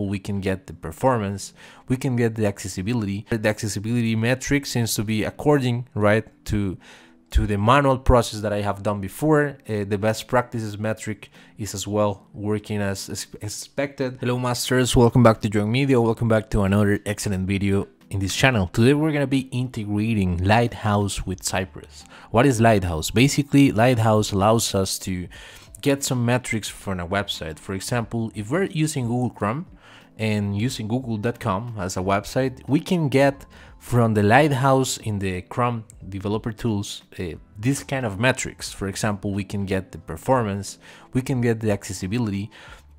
we can get the performance, we can get the accessibility. The accessibility metric seems to be according, right, to the manual process that I have done before. The best practices metric is as well working as expected. Hello masters, welcome back to JoanMedia, welcome back to another excellent video in this channel. Today we're gonna be integrating Lighthouse with Cypress. What is Lighthouse? Basically, Lighthouse allows us to get some metrics from a website. For example, if we're using Google Chrome and using google.com as a website, we can get from the Lighthouse in the Chrome developer tools this kind of metrics. For example, we can get the performance, we can get the accessibility,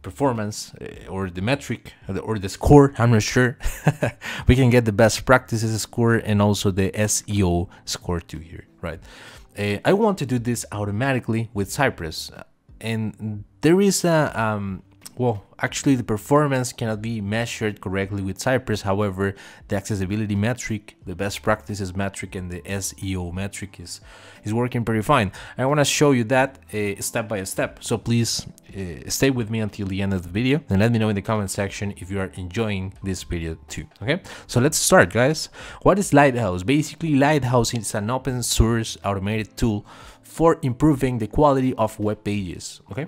performance or the metric or the score, I'm not sure. We can get the best practices score and also the SEO score too here, right? I want to do this automatically with Cypress, and there is a well, actually the performance cannot be measured correctly with Cypress. However, the accessibility metric, the best practices metric, and the SEO metric is working pretty fine. I want to show you that step by step. So please stay with me until the end of the video and let me know in the comment section if you are enjoying this video too. Okay, so let's start, guys. What is Lighthouse? Basically, Lighthouse is an open source automated tool for improving the quality of web pages. Okay.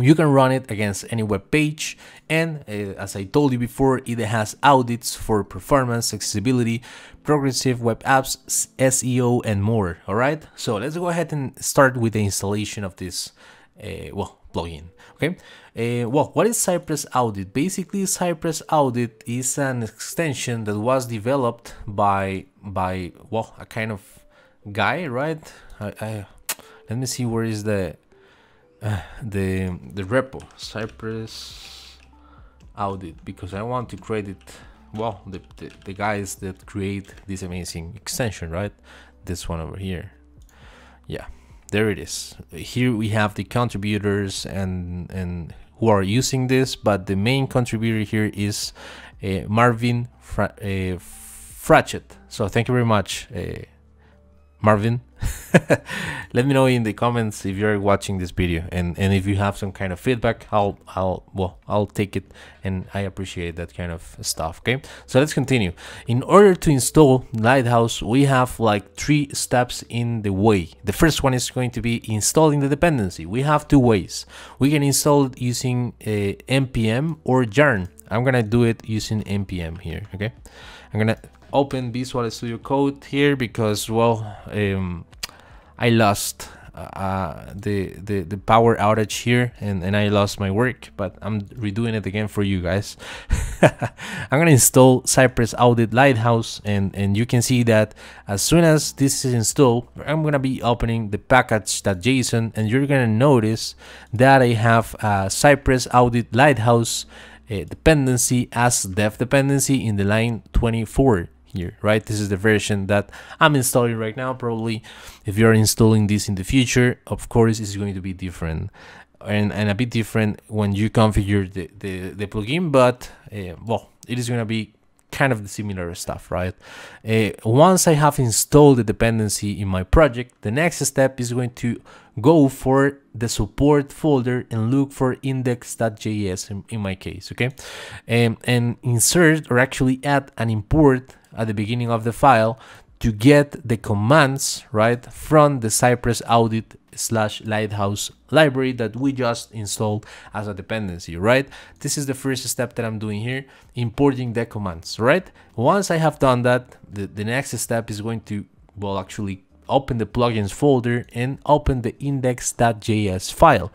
You can run it against any web page, and as I told you before, it has audits for performance, accessibility, progressive web apps, SEO, and more. All right, so let's go ahead and start with the installation of this well, plugin. Okay, well, what is Cypress Audit? Basically, Cypress Audit is an extension that was developed by well, a kind of guy, right? I let me see where is the repo Cypress Audit, because I want to credit, well, the guys that create this amazing extension, right? This one over here. Yeah, there it is. Here we have the contributors and who are using this, but the main contributor here is Marvin Frachet. So thank you very much, Marvin. Let me know in the comments if you're watching this video, and if you have some kind of feedback, I'll take it, and I appreciate that kind of stuff. Okay, so let's continue. In order to install Lighthouse, we have like 3 steps in the way. The first one is going to be installing the dependency. We have 2 ways. We can install it using npm or yarn. I'm gonna do it using npm here. Okay, I'm gonna open Visual Studio Code here because, well, I lost the power outage here, and I lost my work, but I'm redoing it again for you guys. I'm gonna install Cypress Audit Lighthouse, and you can see that as soon as this is installed, I'm gonna be opening the package.json, and you're gonna notice that I have Cypress Audit Lighthouse dependency as dev dependency in the line 24 here, right? This is the version that I'm installing right now. Probably if you're installing this in the future, of course it's going to be different and a bit different when you configure the plugin, but well, it is going to be kind of the similar stuff, right? Once I have installed the dependency in my project, the next step is going to go for the support folder and look for index.js in my case, okay? And insert or actually add an import at the beginning of the file to get the commands, right, from the Cypress Audit / Lighthouse library that we just installed as a dependency, right? This is the first step that I'm doing here, importing the commands, right? Once I have done that, the next step is going to, well, actually open the plugins folder and open the index.js file.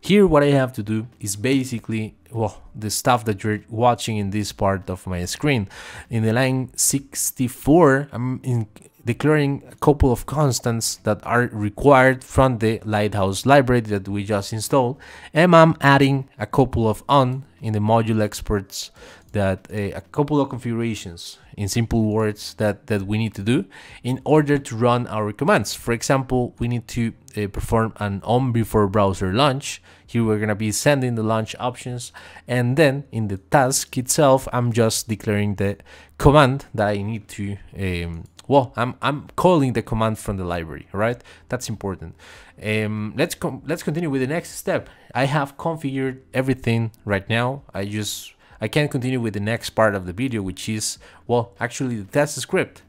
Here, what I have to do is basically, well, the stuff that you're watching in this part of my screen. In the line 64, I'm declaring a couple of constants that are required from the Lighthouse library that we just installed, and I'm adding a couple of on in the module exports that a couple of configurations, in simple words, that we need to do in order to run our commands. For example, we need to perform an on before browser launch. Here we're gonna be sending the launch options, and then in the task itself, I'm just declaring the command that I need to, well, I'm calling the command from the library, right? That's important. let's continue with the next step. I have configured everything right now. I just I can continue with the next part of the video, which is, well, actually the test script.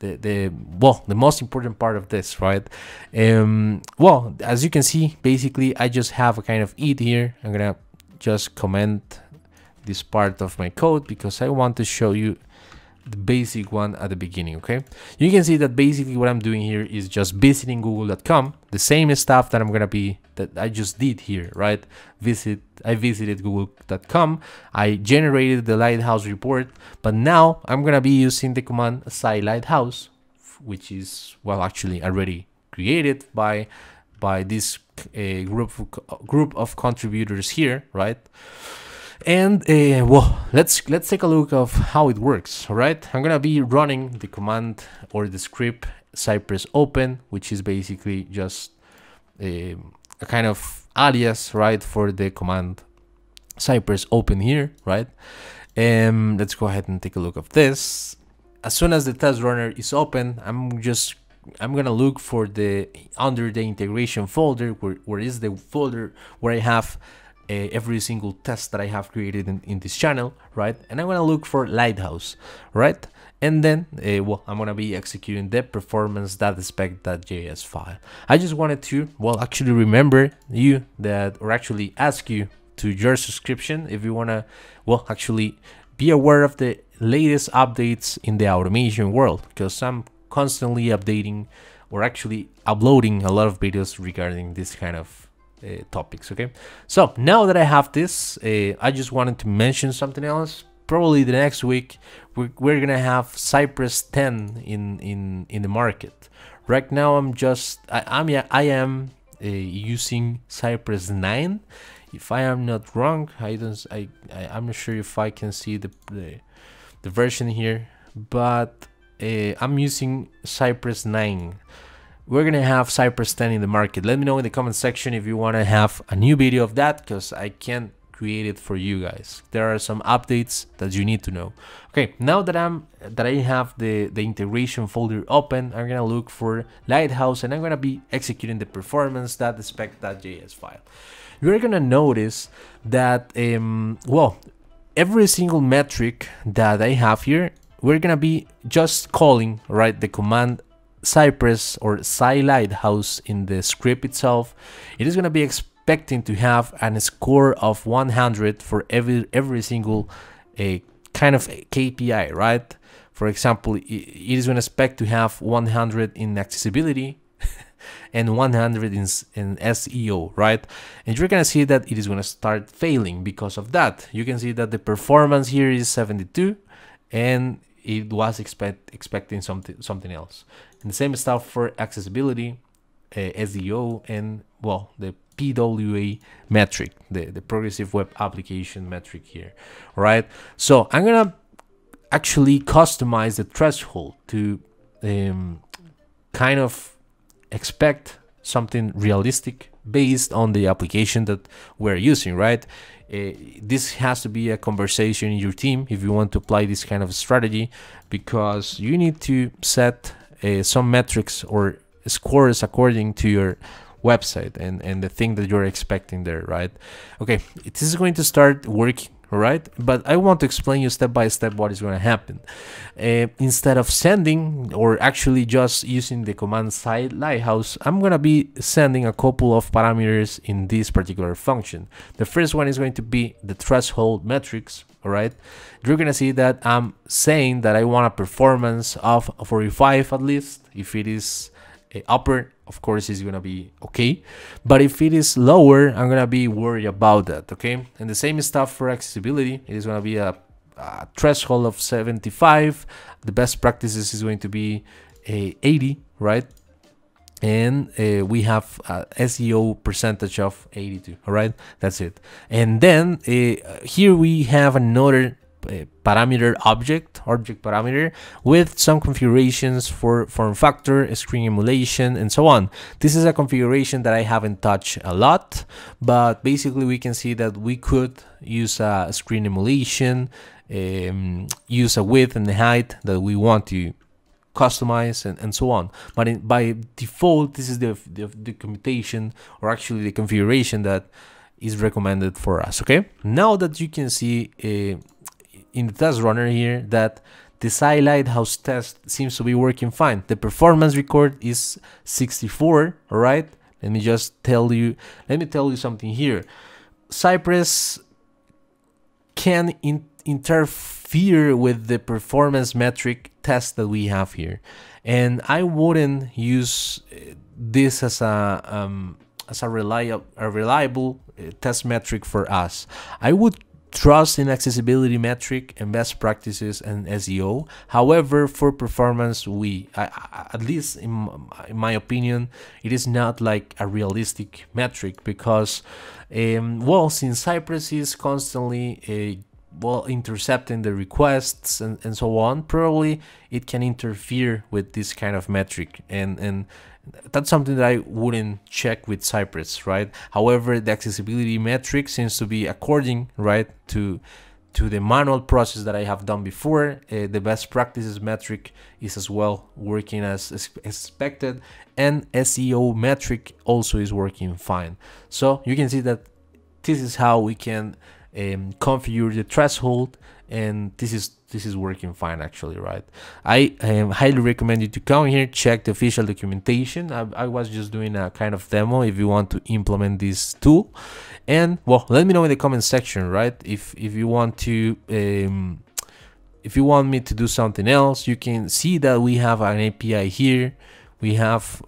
The most important part of this, right? Well, as you can see, basically I just have a kind of it here. I'm gonna just comment this part of my code because I want to show you the basic one at the beginning. Okay, you can see that basically what I'm doing here is just visiting google.com, the same stuff that I just did here, right? I visited google.com, I generated the Lighthouse report, but now I'm gonna be using the command assign Lighthouse, which is, well, actually already created by this group of contributors here, right? And well, let's take a look of how it works. All right, I'm gonna be running the command or the script Cypress open, which is basically just a kind of alias, right, for the command Cypress open here, right? Let's go ahead and take a look of this. As soon as the test runner is open, I'm gonna look for the under the integration folder, where is the folder where I have every single test that I have created in this channel, right? And I'm gonna look for Lighthouse, right? And then, well, I'm gonna be executing the performance.spec.js file. I just wanted to, well, actually remember you that, or actually ask you to your subscription if you wanna, well, actually be aware of the latest updates in the automation world, because I'm constantly updating or actually uploading a lot of videos regarding this kind of topics. Okay, so now that I have this, I just wanted to mention something else. Probably the next week we're gonna have Cypress 10 in the market. Right now I am using Cypress 9. If I am not wrong, I'm not sure if I can see the version here, but I'm using Cypress 9. We're gonna have Cypress 10 in the market. Let me know in the comment section if you want to have a new video of that, because I can't create it for you guys. There are some updates that you need to know. Okay, now that I have the integration folder open, I'm gonna look for Lighthouse and I'm gonna be executing the performance.spec.js file. You're gonna notice that well, every single metric that I have here, we're gonna be just calling, right, the command Cypress or Lighthouse in the script itself. It is going to be expecting to have a score of 100 for every single kind of KPI, right? For example, it is going to expect to have 100 in accessibility and 100 in SEO, right? And you're going to see that it is going to start failing because of that. You can see that the performance here is 72 and it was expecting something else. And the same stuff for accessibility, SEO, and, well, the PWA metric, the progressive web application metric here, right? So I'm gonna actually customize the threshold to kind of expect something realistic based on the application that we're using, right? This has to be a conversation in your team if you want to apply this kind of strategy, because you need to set some metrics or scores according to your website and the thing that you're expecting there, right? Okay, this is going to start working, all right? But I want to explain you step by step what is going to happen. Instead of sending or actually just using the command side Lighthouse, I'm going to be sending a couple of parameters in this particular function. The first one is going to be the threshold metrics. All right, you're gonna see that I'm saying that I want a performance of 45 at least. If it is upper, of course it's gonna be okay, but if it is lower, I'm gonna be worried about that. Okay, and the same stuff for accessibility. It is gonna be a threshold of 75. The best practices is going to be 80, right? And we have SEO percentage of 82. All right, that's it. And then here we have another parameter object parameter with some configurations for form factor, screen emulation, and so on. This is a configuration that I haven't touched a lot, but basically we can see that we could use a screen emulation, use a width and the height that we want to customize and so on. But by default, this is the commutation, or actually the configuration that is recommended for us. Okay, now that you can see in the test runner here that this Lighthouse test seems to be working fine. The performance record is 64, all right? Let me just tell you, let me tell you something here. Cypress can interfere with the performance metric test that we have here. And I wouldn't use this as a reliable test metric for us. I would trust in accessibility metric and best practices and SEO. However, for performance, at least in my opinion, it is not like a realistic metric because, well, since Cypress is constantly intercepting the requests and so on, probably it can interfere with this kind of metric, and that's something that I wouldn't check with Cypress, right? However, the accessibility metric seems to be according, right, to the manual process that I have done before. The best practices metric is as well working as expected, and SEO metric also is working fine. So you can see that this is how we can configure the threshold, and this is working fine actually, right? I highly recommend you to come here, check the official documentation. I was just doing a kind of demo if you want to implement this tool, and well, let me know in the comment section, right? If you want to if you want me to do something else, you can see that we have an API here, we have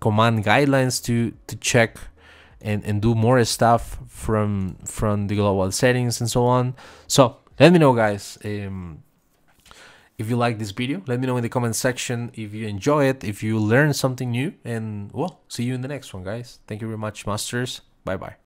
command guidelines to check and do more stuff from the global settings and so on. So let me know, guys, if you like this video. Let me know in the comment section if you enjoy it, if you learn something new, and well, see you in the next one, guys. Thank you very much, masters. Bye bye.